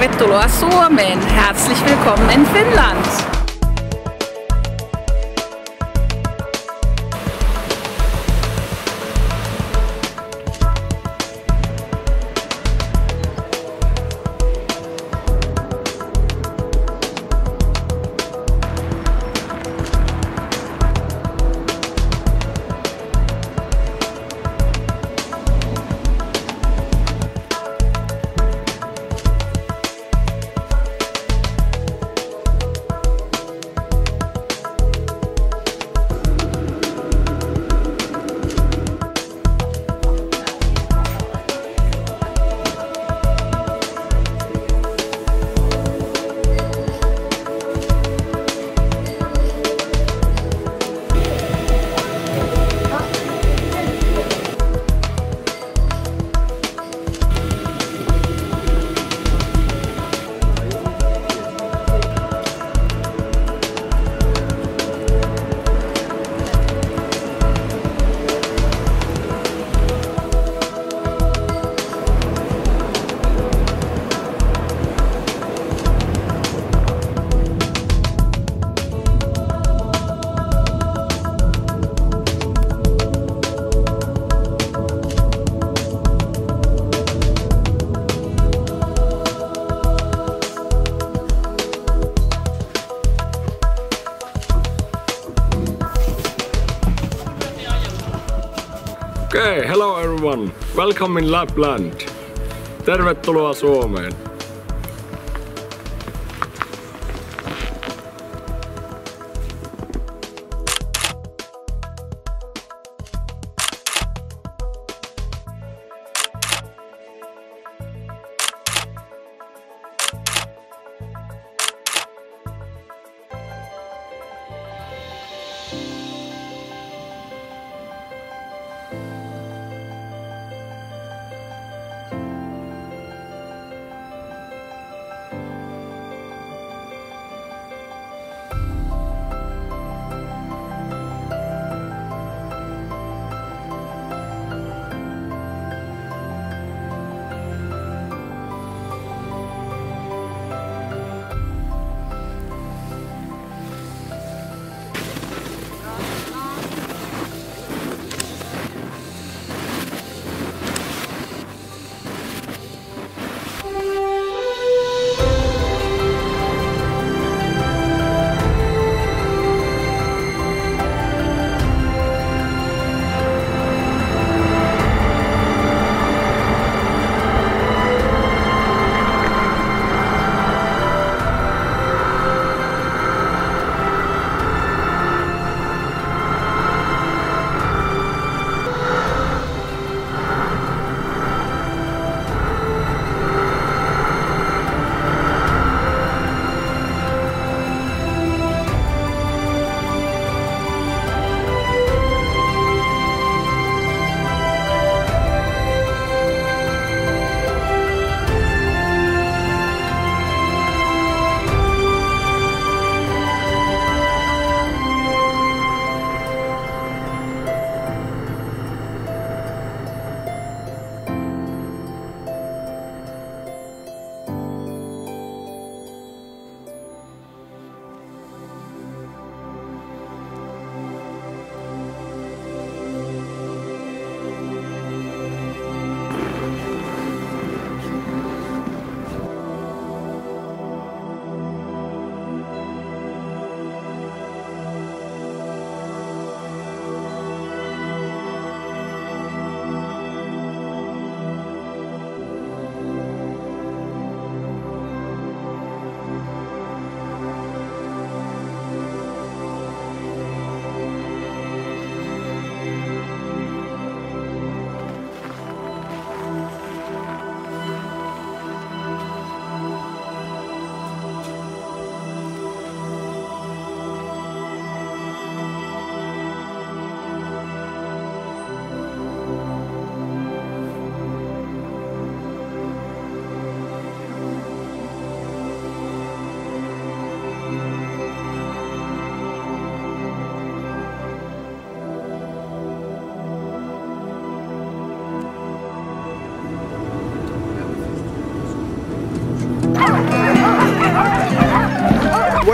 Tervetuloa Suomeen! Herzlich willkommen in Finnland! Okay, hello everyone. Welcome in Lapland. Tervetuloa Suomeen.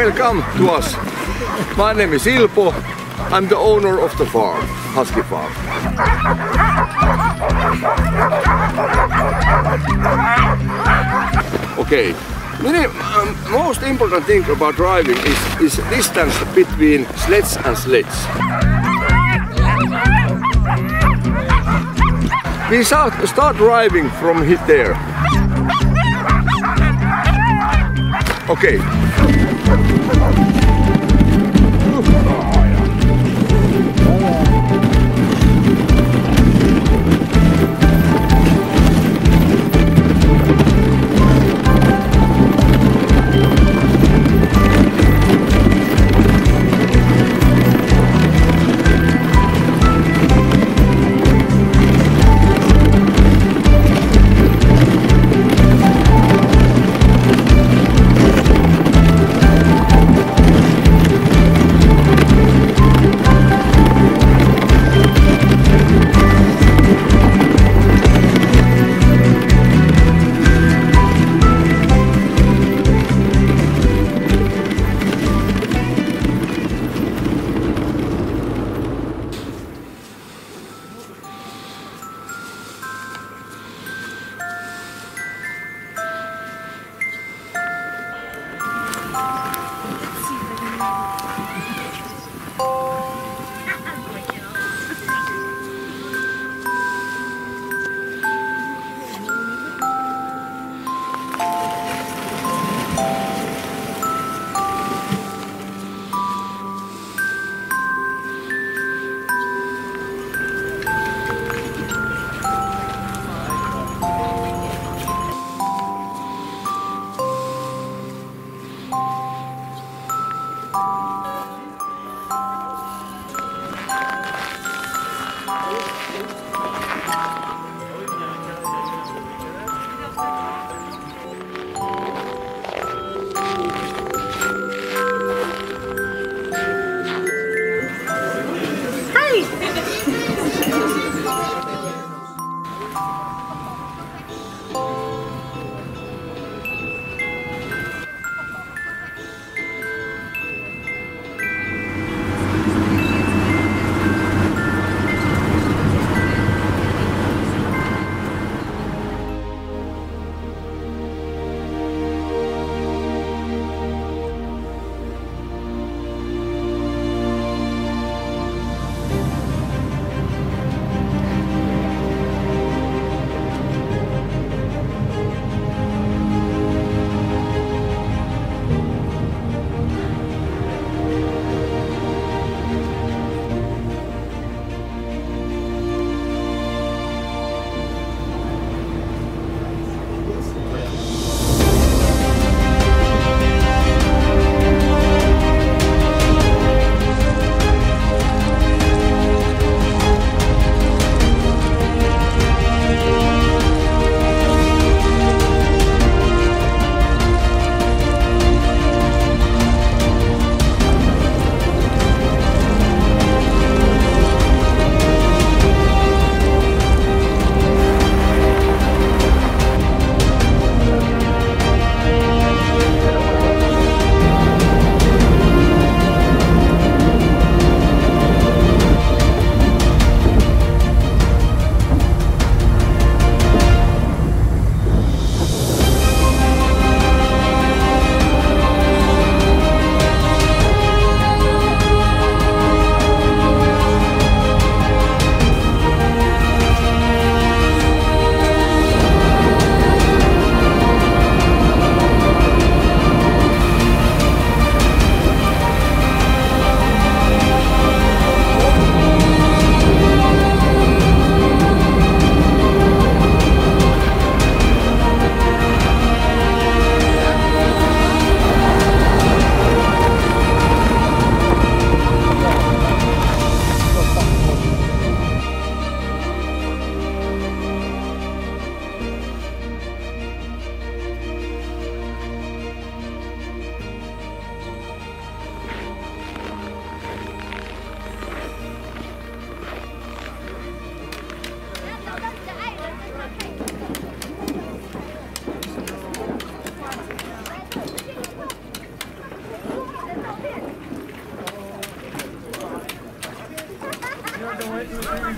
Welcome to us. My name is Ilpo. I'm the owner of the farm, Husky Farm. Okay, most important thing about driving is distance between sleds and sleds. We start driving from here there. Okay.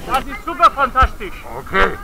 Das ist super fantastisch. Okay.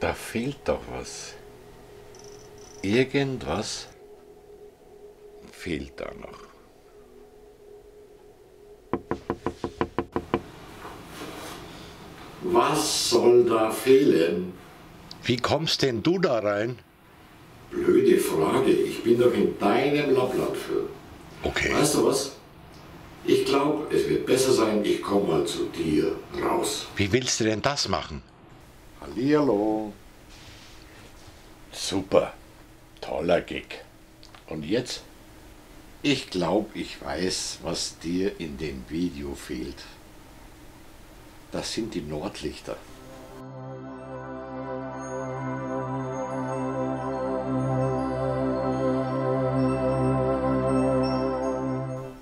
Da fehlt doch was. Irgendwas fehlt da noch. Was soll da fehlen? Wie kommst denn du da rein? Blöde Frage. Ich bin doch in deinem Lappland für. Okay. Weißt du was? Ich glaube, es wird besser sein, ich komme mal zu dir raus. Wie willst du denn das machen? Hallihallo. Super. Toller Gig. Und jetzt? Ich glaube, ich weiß, was dir in dem Video fehlt. Das sind die Nordlichter.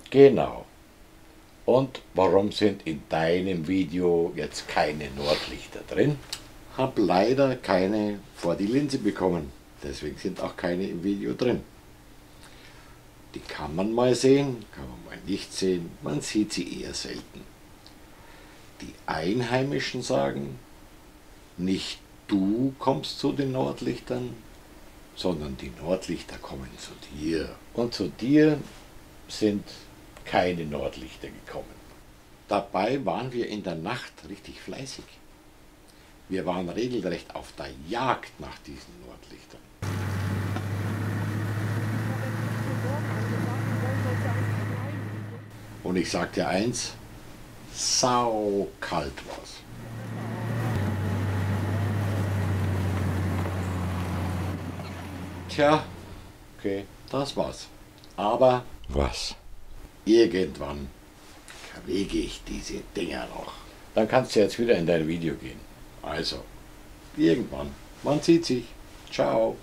Genau. Und warum sind in deinem Video jetzt keine Nordlichter drin? Habe leider keine vor die Linse bekommen, deswegen sind auch keine im Video drin. Die kann man mal sehen, kann man mal nicht sehen, man sieht sie eher selten. Die Einheimischen sagen, nicht du kommst zu den Nordlichtern, sondern die Nordlichter kommen zu dir. Und zu dir sind keine Nordlichter gekommen. Dabei waren wir in der Nacht richtig fleißig. Wir waren regelrecht auf der Jagd nach diesen Nordlichtern. Und ich sag dir eins, saukalt war's. Tja, okay, das war's. Aber was? Irgendwann kriege ich diese Dinger noch. Dann kannst du jetzt wieder in dein Video gehen. Also, irgendwann. Man sieht sich. Ciao.